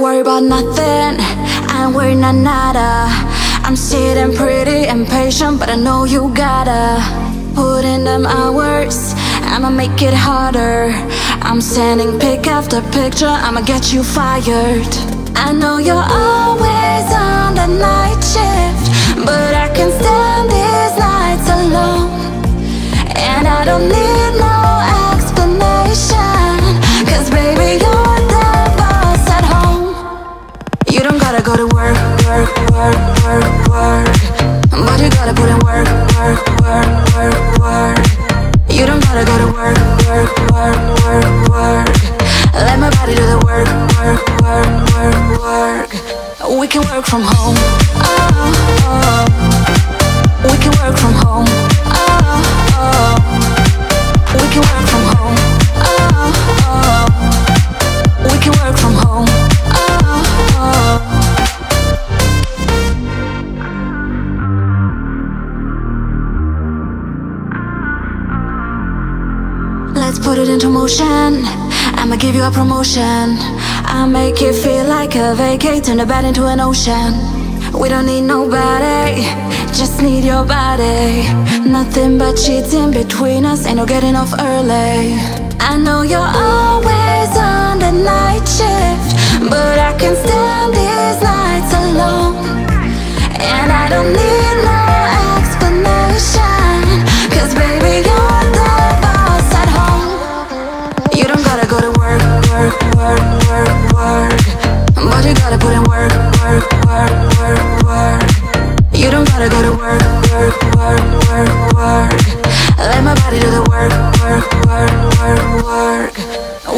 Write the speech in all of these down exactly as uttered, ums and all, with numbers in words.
don't worry about nothing, and we're not nada. I'm sitting pretty and patient, but I know you gotta put in them hours. I'ma make it harder. I'm sending pic after picture, I'ma get you fired. I know you're always on the night shift, but I can't stand these nights alone. And I don't need no explanation, cause baby you're the boss at home. You don't gotta go to work, work, work, work, work, but you gotta put in work, work, work, work, work. You don't gotta go to work, work, work, work, work. Let my body do the work, work, work, work, work. We can work from home, oh, oh, oh. We can work from home, oh, oh. We can work from home, oh, oh. We can work from home, oh, oh. Let's put it into motion, I'ma give you a promotion. I'll make you feel like a vacate, turn the bed into an ocean. We don't need nobody, just need your body. Nothing but cheats in between us, ain't no getting off early. I know you're always on the night shift, but I can't stand these nights alone. And I don't need no explanation, cause baby you're the boss at home. You don't gotta go to work, work, work, work, work, but you gotta put in work, work, work, work, work. You don't gotta go to work, work, work, work, work. Let my body do the work, work, work, work, work.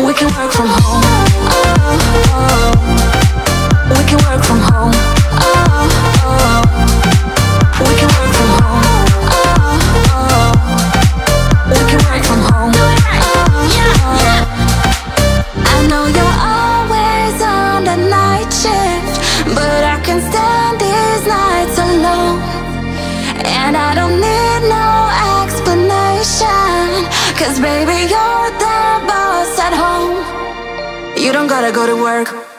We can work from home, oh, oh. We can work from home, oh, oh. We can work from home, oh, oh. We can work from home, oh, oh. I know you're always on the night shift, but I can't stand these nights alone. And I don't need no explanation, cause baby you're the boss at home. You don't gotta go to work.